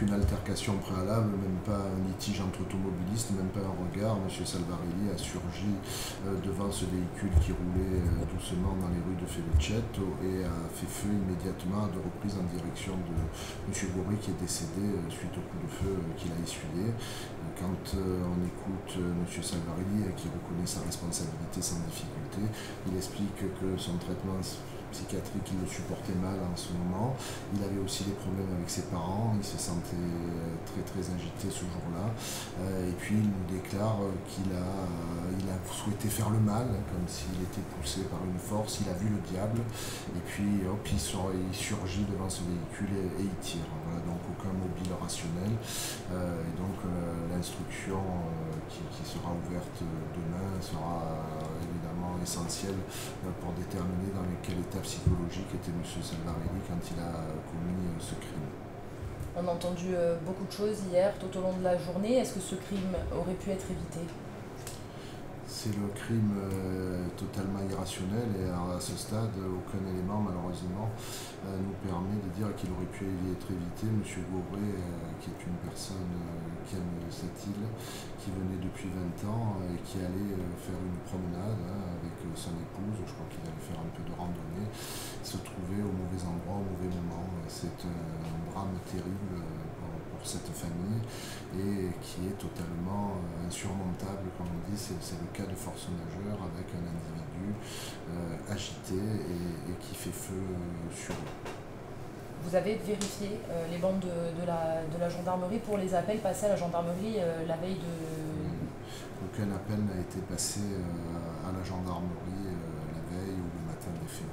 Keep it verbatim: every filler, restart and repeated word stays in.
aucune altercation préalable, même pas un litige entre automobilistes, même pas un regard. Monsieur Salvarelli a surgi devant ce véhicule qui roulait doucement dans les rues de Felecetto et a fait feu immédiatement à deux reprises en direction de Monsieur Bourré qui est décédé suite au coup de feu qu'il a essuyé. Quand on écoute Monsieur Salvarelli, qui reconnaît sa responsabilité sans difficulté, il explique que son traitement psychiatrique, il le supportait mal en ce moment. Il avait aussi des problèmes avec ses parents, il se sentait très très agité ce jour-là. Euh, et puis il nous déclare qu'il a, il a souhaité faire le mal, comme s'il était poussé par une force, il a vu le diable, et puis hop, il, sort, il surgit devant ce véhicule et, et il tire. Voilà, donc aucun mobile rationnel. Euh, et donc euh, l'instruction euh, qui, qui sera ouverte demain sera euh, évidemment essentielle euh, pour déterminer dans quel état psychologique était M. Salvarelli quand il a commis ce crime. On a entendu beaucoup de choses hier, tout au long de la journée. Est-ce que ce crime aurait pu être évité ? C'est le crime euh, totalement irrationnel et à ce stade, aucun élément malheureusement euh, nous permet de dire qu'il aurait pu être évité. Monsieur Bourré, euh, qui est une personne euh, qui aime cette île, qui venait depuis vingt ans et qui allait euh, faire une promenade hein, avec euh, son épouse, je crois qu'il allait faire un peu de randonnée, se trouvait au mauvais endroit, au mauvais moment. C'est euh, un drame terrible euh, pour, pour cette famille et qui est totalement euh, insurmontable, comme on dit, c'est le cas de force majeure avec un individu euh, agité et, et qui fait feu euh, sur eux. Vous avez vérifié euh, les bandes de, de, la, de la gendarmerie pour les appels passés à la gendarmerie euh, la veille de... Aucun appel n'a été passé euh, à la gendarmerie euh, la veille ou le matin des faits.